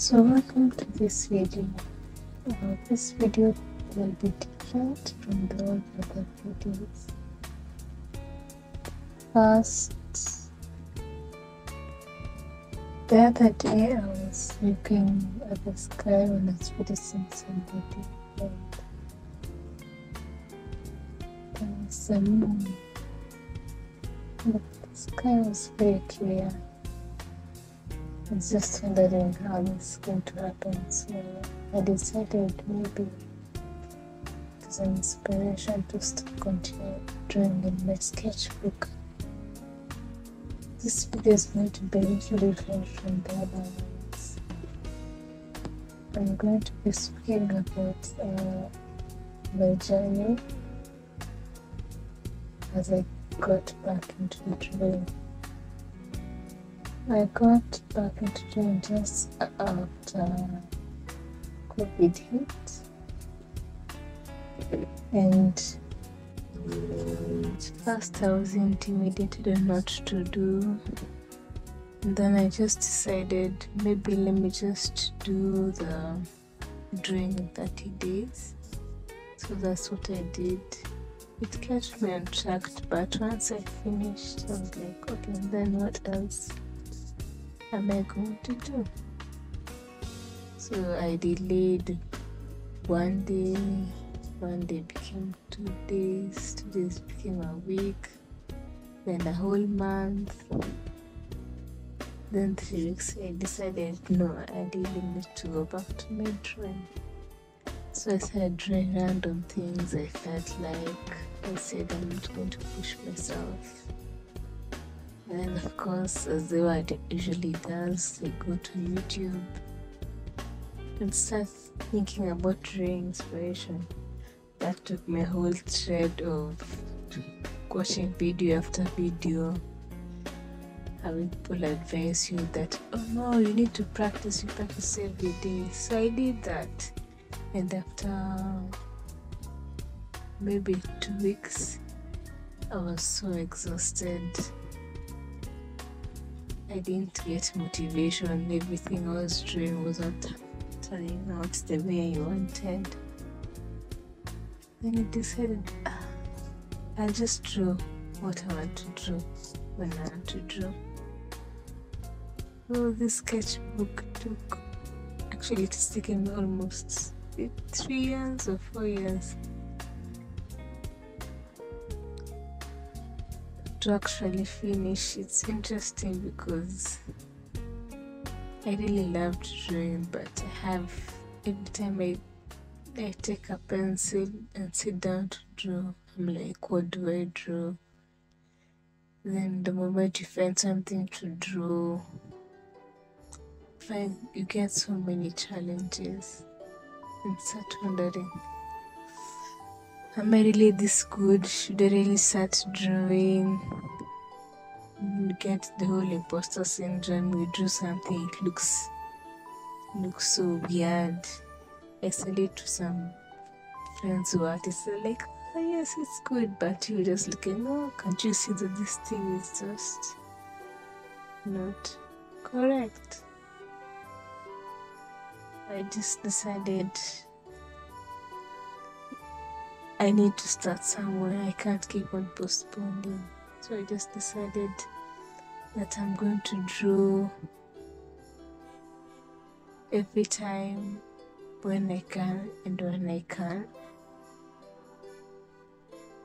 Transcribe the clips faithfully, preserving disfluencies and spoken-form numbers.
So welcome to this video. Uh, this video will be different from the all other videos. First, the other day I was looking at the sky when I was noticing somebody, and there was a moon, but the sky was very clear. I was just wondering how this is going to happen, so I decided maybe it was an inspiration to still continue drawing in my sketchbook. This video is going to be a little different from the other ones. I'm going to be speaking about uh, my journey as I got back into drawing. I got back into drawing just after COVID hit, and at first I was intimidated on what to do, and then I just decided maybe let me just do the drawing in thirty days. So that's what I did. It kept me on track, but once I finished I was like, okay, then what else am I going to do? So I delayed one day, one day became two days, two days became a week, then a whole month, then three weeks. I decided no, I really need to go back to my drawing. So I started drawing random things I felt like. I said I'm not going to push myself. And then of course, as they were usually does, they go to YouTube and start thinking about drawing inspiration. That took my whole thread of watching video after video, having people advise you that, oh no, you need to practice, you practice every day. So I did that, and after maybe two weeks, I was so exhausted. I didn't get motivation, everything I was doing wasn't turning out the way I wanted. Then I decided, ah, I'll just draw what I want to draw when I want to draw. So this sketchbook took, actually it's taken me almost three years or four years to actually finish. It's interesting because I really loved drawing, but I have, every time I, I take a pencil and sit down to draw, I'm like, what do I draw? Then the moment you find something to draw, find you get so many challenges and start wondering, am I really this good? Should I really start drawing? You get the whole imposter syndrome. You do something, it looks looks so weird. I send it to some friends who are artists. They're like, oh yes, it's good, but you're just looking, oh, can't you see that this thing is just not correct? I just decided I need to start somewhere. I can't keep on postponing. So I just decided that I'm going to draw every time when I can and when I can.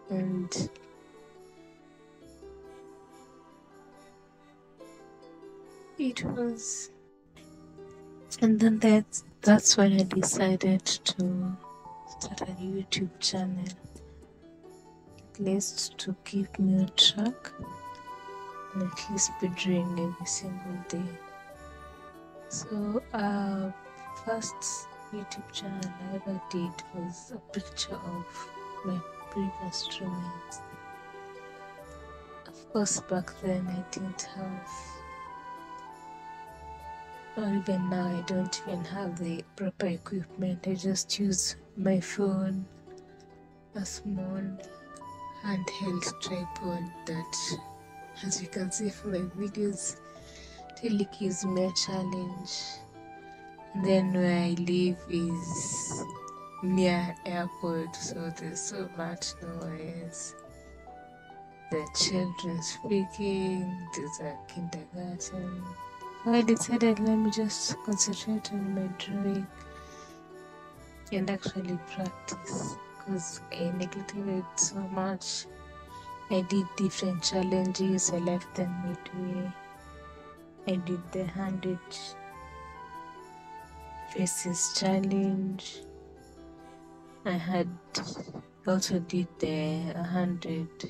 And it was, and then that that's when I decided to start a YouTube channel, at least to keep me on track and at least be drawing every single day. So uh first YouTube channel I ever did was a picture of my previous drawings. Of course, back then I didn't have, or even now I don't even have the proper equipment. I just use my phone, a small handheld tripod that, as you can see from my videos, really gives me a challenge. Then where I live is near airport, so there's so much noise. The children speaking, there's a kindergarten. I decided let me just concentrate on my drawing and actually practice, because I neglected it so much. I did different challenges, I left them midway. I did the hundred faces challenge. I had also did the hundred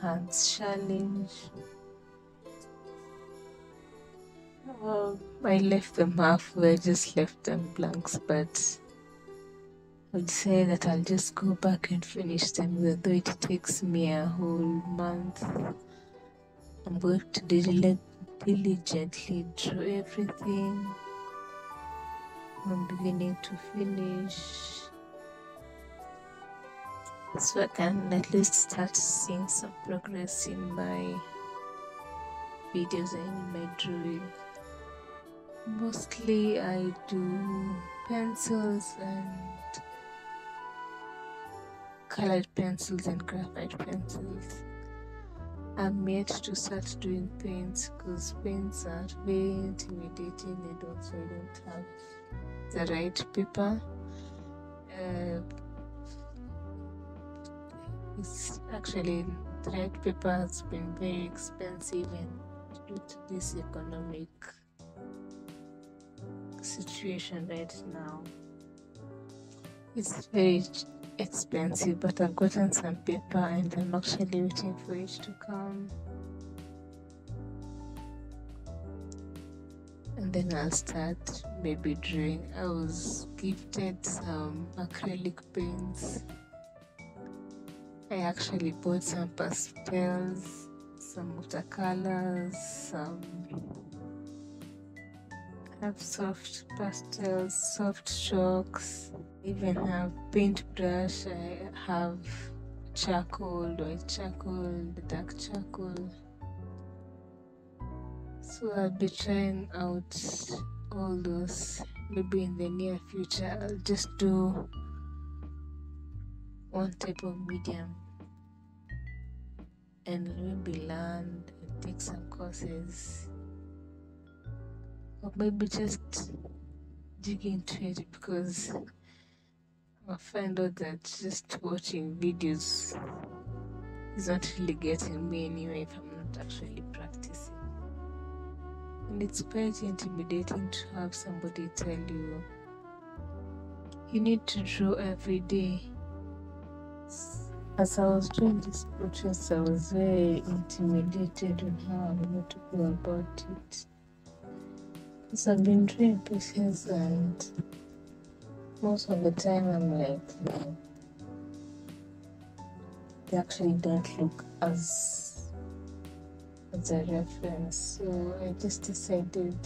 hands challenge. Um, I left them halfway, I just left them blanks, but I'll say that I'll just go back and finish them, even though it takes me a whole month. I'm going to diligently draw everything from beginning to finish, so I can at least start seeing some progress in my videos and in my drawing. Mostly I do pencils and colored pencils and graphite pencils. I'm yet to start doing paints, because paints are very intimidating, and also I don't have the right paper. Uh, it's actually the right paper has been very expensive, and due to this economic situation right now, it's very expensive, but I've gotten some paper and I'm actually waiting for it to come, and then I'll start maybe drawing. I was gifted some acrylic paints. I actually bought some pastels, some watercolors, some I have soft pastels, soft chalks, even have paintbrush, I have charcoal, white charcoal, dark charcoal. So I'll be trying out all those. Maybe in the near future I'll just do one type of medium and maybe learn and take some courses, or maybe just dig into it, because I find out that just watching videos is not really getting me anywhere if I'm not actually practicing. And it's quite intimidating to have somebody tell you you need to draw every day. As I was doing this process, I was very intimidated on how I'm going to go about it. So I've been doing pieces, and most of the time I'm like, no, they actually don't look as as a reference. So I just decided,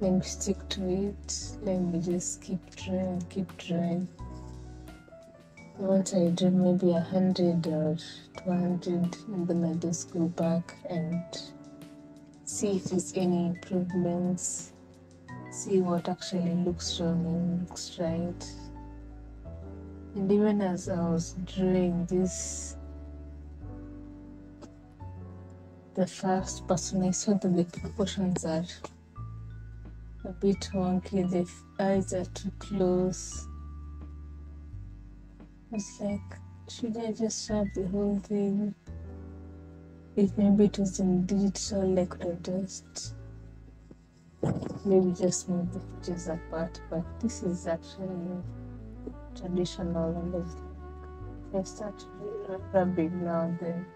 let me stick to it. Let me just keep trying, keep trying. Once I do maybe a hundred or two hundred, then I just go back and see if there's any improvements, see what actually looks wrong and looks right. And even as I was drawing this, the first person, I saw that the proportions are a bit wonky, the eyes are too close. It's like, should I just wrap the whole thing? If maybe it was in digital, I could have just maybe just move the pictures apart, but this is actually traditional, and if I start rubbing now, then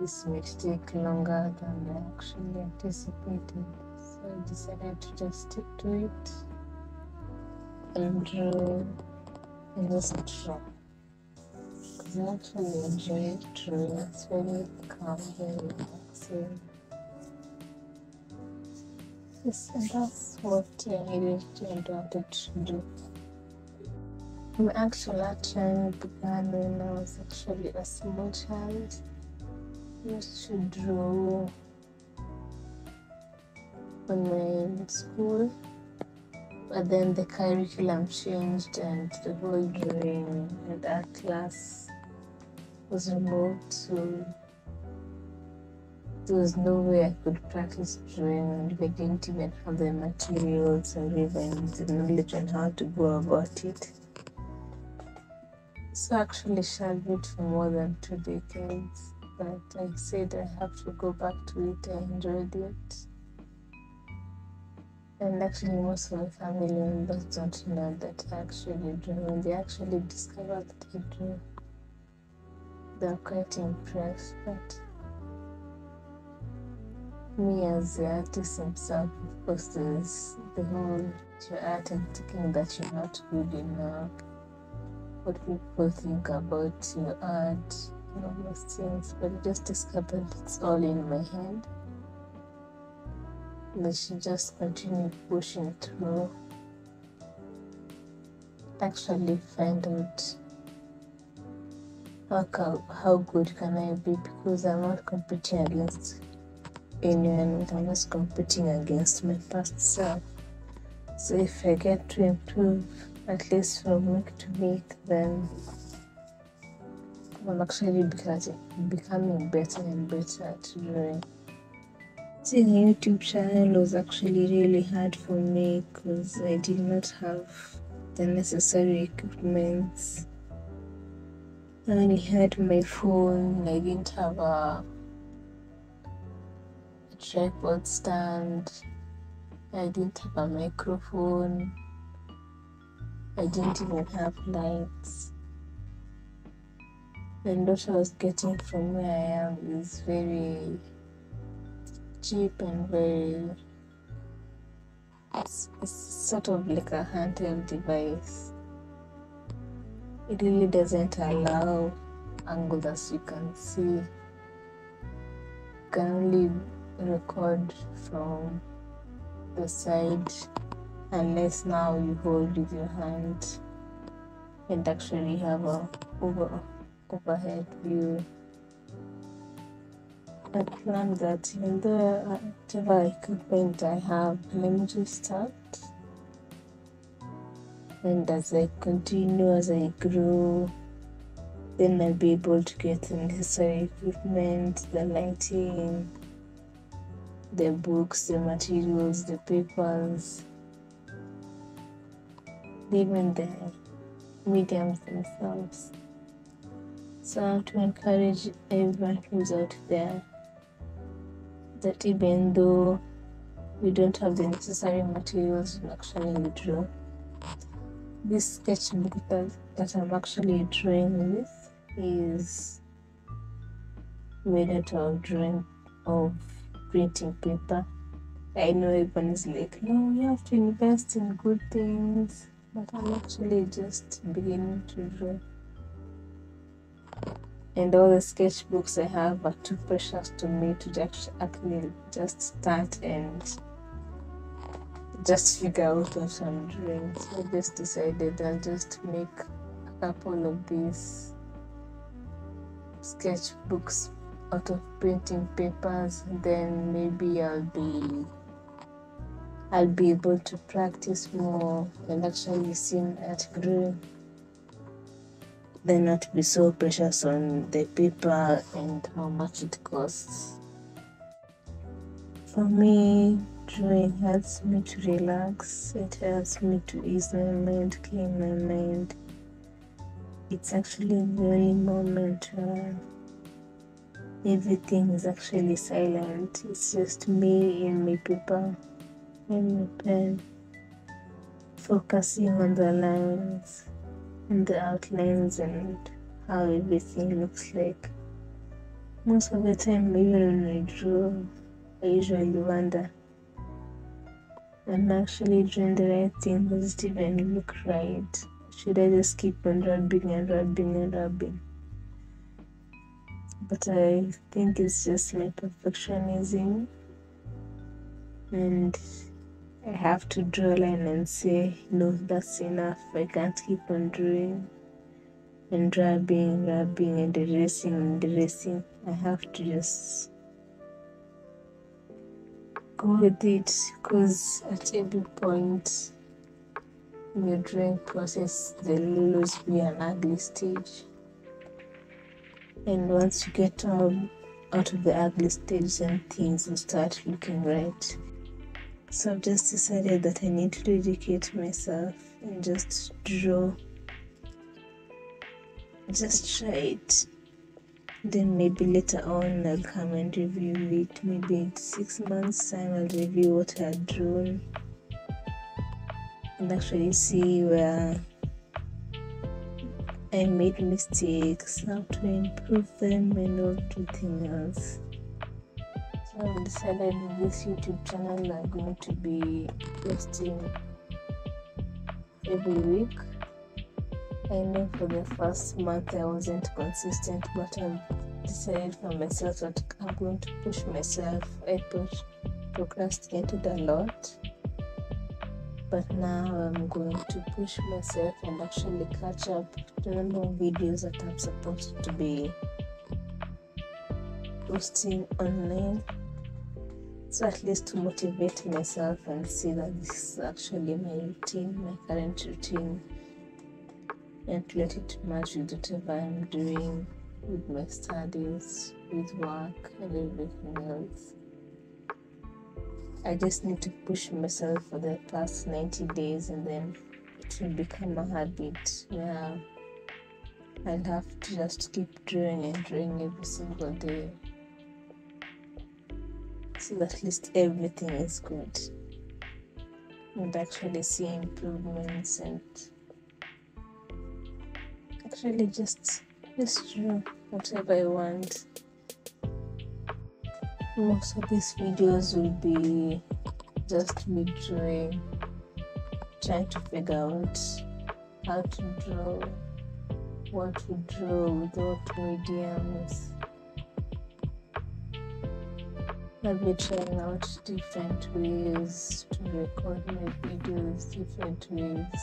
this may take longer than I actually anticipated. So I decided to just stick to it and draw and just draw. I actually enjoy drawing. It's very calm, very relaxing. Yes, and that's what I needed and wanted to do. My actual art journey began when I was actually a small child. I used to draw on my school, But then the curriculum changed and the whole drawing and art class was removed, so there was no way I could practice drawing, and we didn't even have the materials and even the knowledge on how to go about it. So I actually shelved it for more than two decades, but I said I have to go back to it. I enjoyed it. And actually most of my family members don't know that I actually draw. When they actually discover that I draw, they're quite impressed. But me as the artist himself, of course, there's the whole your art and thinking that you're not good enough, what people think about your art and all those things. But I just discovered it's all in my head. They should just continue pushing through, actually find out how, how good can I be, because I'm not competing against anyone, I'm just competing against my past self. So if I get to improve at least from week to week, then I'm actually becoming better and better at drawing. The YouTube channel was actually really hard for me because I did not have the necessary equipment. I only had my phone, I didn't have a, a tripod stand, I didn't have a microphone, I didn't even have lights. And what I was getting from where I am is very cheap and very, it's, it's sort of like a handheld device. It really doesn't allow angles, as you can see. You can only record from the side, unless now you hold with your hand and actually have a over, overhead view. I plan that even though whatever equipment I have, let me just start. And as I continue, as I grow, then I'll be able to get the necessary equipment, the lighting, the books, the materials, the papers, even the mediums themselves. So I want to encourage everyone who's out there that even though you don't have the necessary materials, you actually draw. This sketchbook that, that I'm actually drawing with is made out of drawing of printing paper. I know everyone is like, no, you have to invest in good things, but I'm actually just beginning to draw. And all the sketchbooks I have are too precious to me to just actually just start and just figure out what I'm doing. So I just decided I'll just make a couple of these sketchbooks out of printing papers, and then maybe I'll be I'll be able to practice more and actually see at drawing. They not be so precious on the paper and how much it costs. For me, drawing helps me to relax, it helps me to ease my mind, clean my mind. It's actually the only moment where everything is actually silent. It's just me and my paper and my pen, focusing on the lines and the outlines and how everything looks like. Most of the time, even when I draw, I usually wonder, I'm actually doing the right thing, does it even look right? Should I just keep on rubbing and rubbing and rubbing? But I think it's just my perfectionism, and I have to draw a line and say, no, that's enough. I can't keep on drawing and rubbing, rubbing and erasing and erasing. I have to just go with it, because at every point the drink process, the lulus be an ugly stage. And once you get um, out of the ugly stage, then things will start looking right. So I've just decided that I need to dedicate myself and just draw. Just try it. Then maybe later on I'll come and review it. Maybe in six months time I'll review what I had drawn and actually see where I made mistakes, how to improve them and everything else. So I've decided this YouTube channel I'm going to be posting every week. I know for the first month I wasn't consistent, but I've decided for myself that I'm going to push myself. I push, procrastinated a lot, but now I'm going to push myself and actually catch up to the number of videos that I'm supposed to be posting online. So at least to motivate myself and see that this is actually my routine, my current routine, and let it match with whatever I'm doing with my studies, with work and everything else. I just need to push myself for the past ninety days, and then it will become a habit where I'll have to just keep drawing and drawing every single day, so that at least everything is good and actually see improvements and Actually, just just draw whatever I want. Most of these videos will be just me drawing, trying to figure out how to draw, what to draw with what mediums. I'll be trying out different ways to record my videos, different ways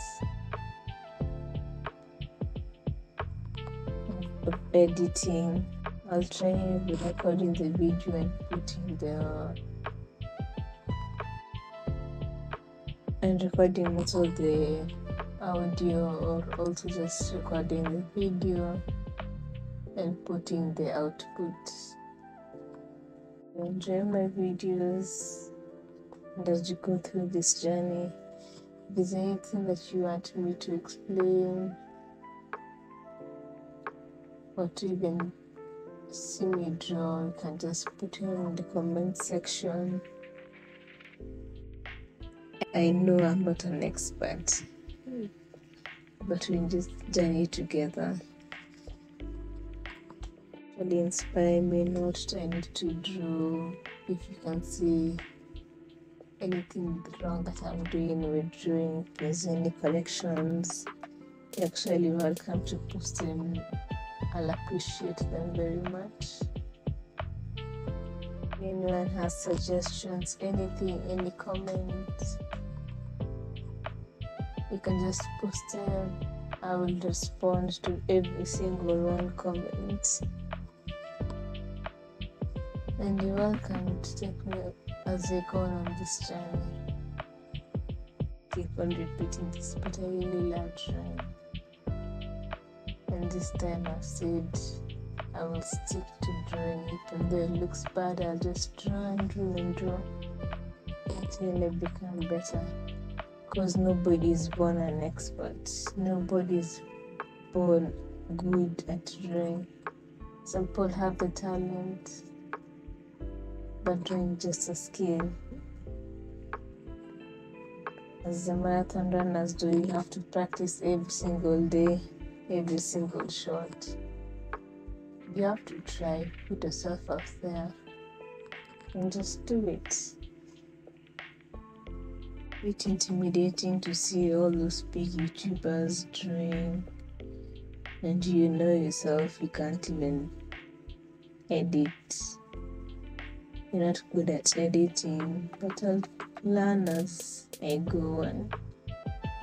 of editing. I'll try recording the video and putting the and recording also the audio, or also just recording the video and putting the output. Enjoy my videos, and as you go through this journey, if there's anything that you want me to explain, or to even see me draw, you can just put it in the comment section. I know I'm not an expert, but we're in this journey together. Really inspire me not I need to draw. If you can see anything wrong that I'm doing with drawing, if there's any corrections, you're actually welcome to post them. I'll appreciate them very much. If anyone has suggestions, anything, any comments, you can just post them. I will respond to every single one comment. And you're welcome to take me as I go on this journey. Keep on repeating this, but I really love trying. And this time I've said I will stick to drawing it, and though it looks bad, I'll just draw and draw and draw until I become better. Because nobody is born an expert, nobody is born good at drawing. Some people have the talent, but drawing is just a skill. As the marathon runners do, you have to practice every single day, every single shot. You have to try, put yourself out there and just do it. It's intimidating to see all those big YouTubers drawing, and you know yourself you can't even edit. You're not good at editing, but I'll learn as I go, and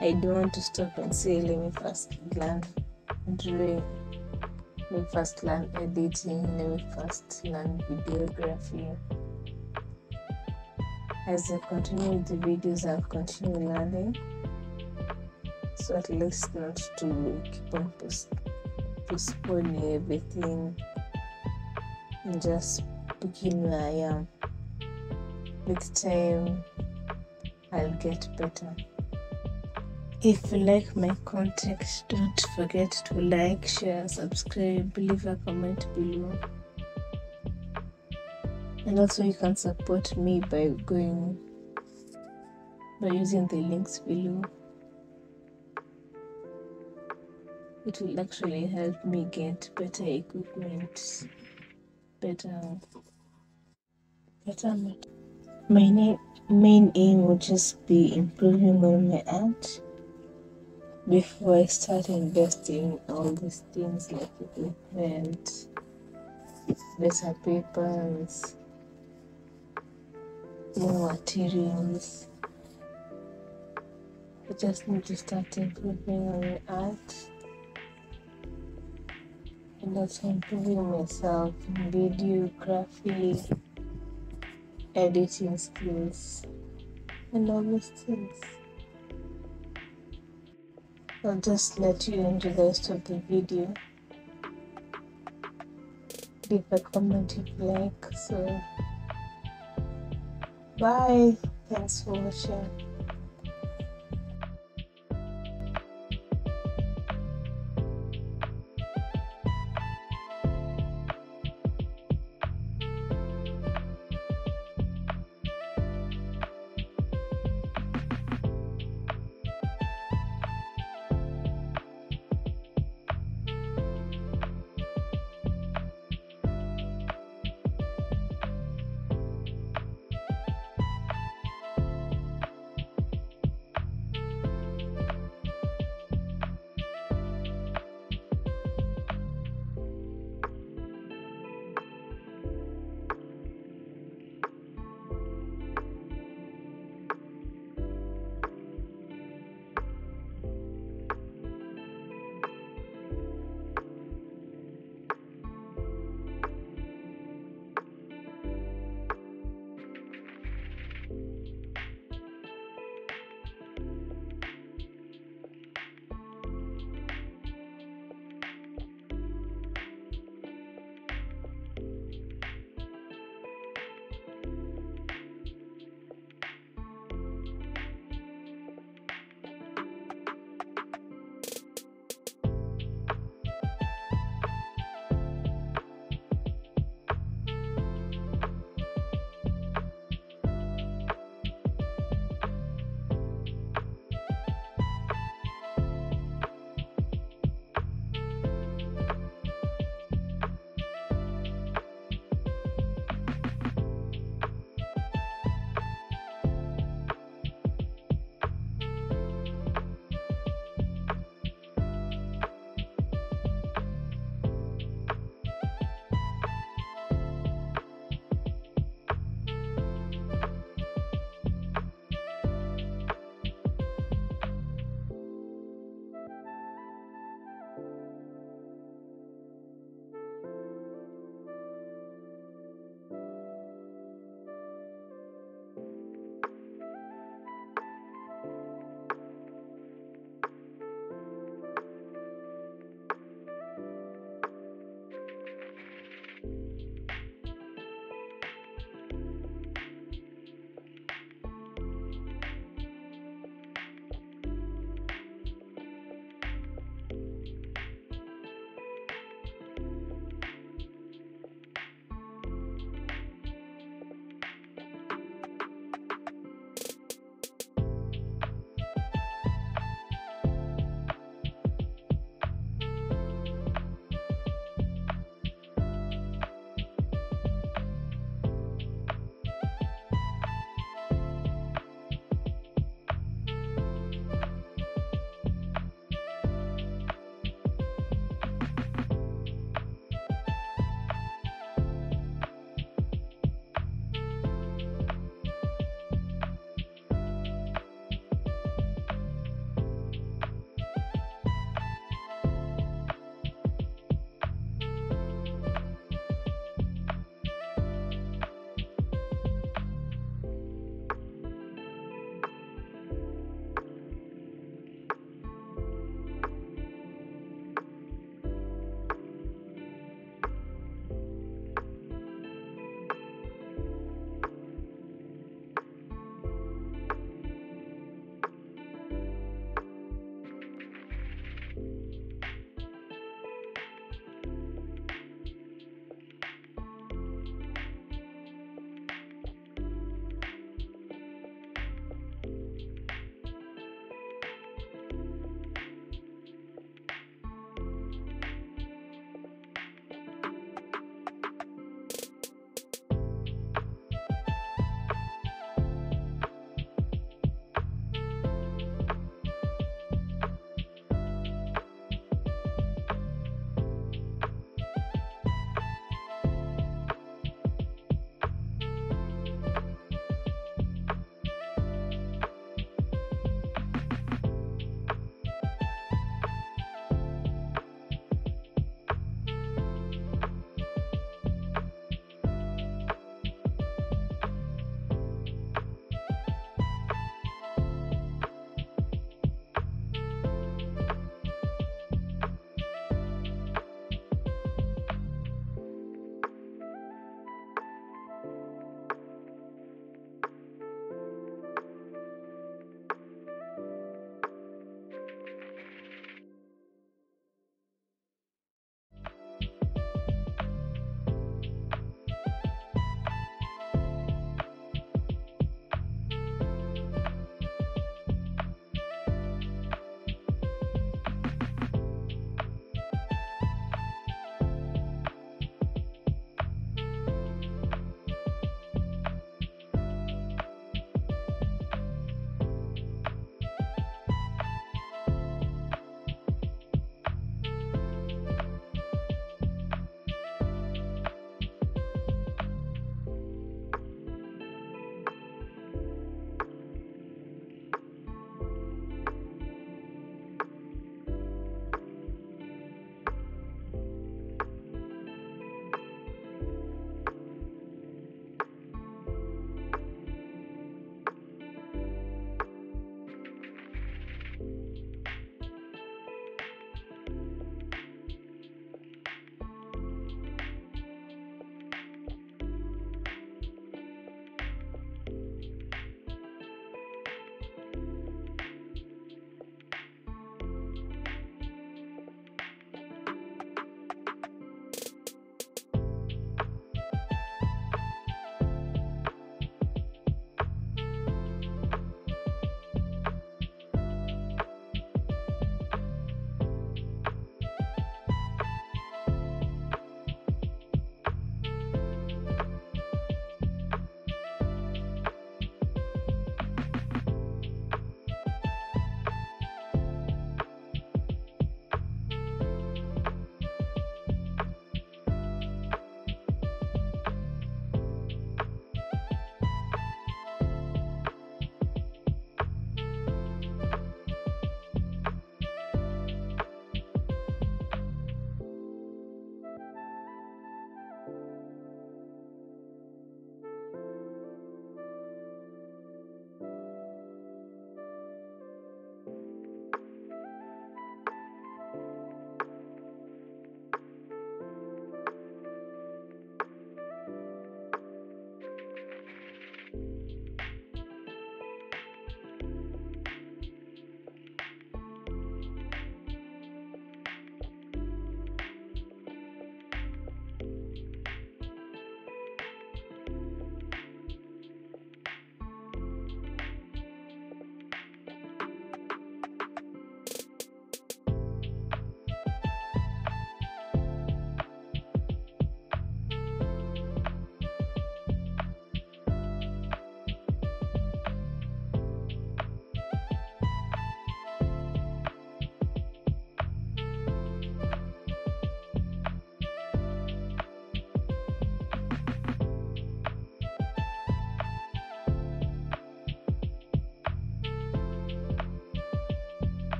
I don't want to stop and say let me first learn drawing, let me first learn editing, let me first learn videography. As I continue with the videos, I'll continue learning. so at least not to keep on post- postponing everything and just begin where I am. With time, I'll get better. If you like my content, don't forget to like, share, subscribe, leave a comment below. And also you can support me by going by using the links below. It will actually help me get better equipment, better, better. My na- main aim would just be improving on my art before I start investing all these things like equipment, better papers, more materials. I just need to start improving on my art. And also improving myself in video, graphic, editing skills, and all those things. I'll just let you enjoy the rest of the video. Leave a comment if you like. So, bye. Thanks for watching.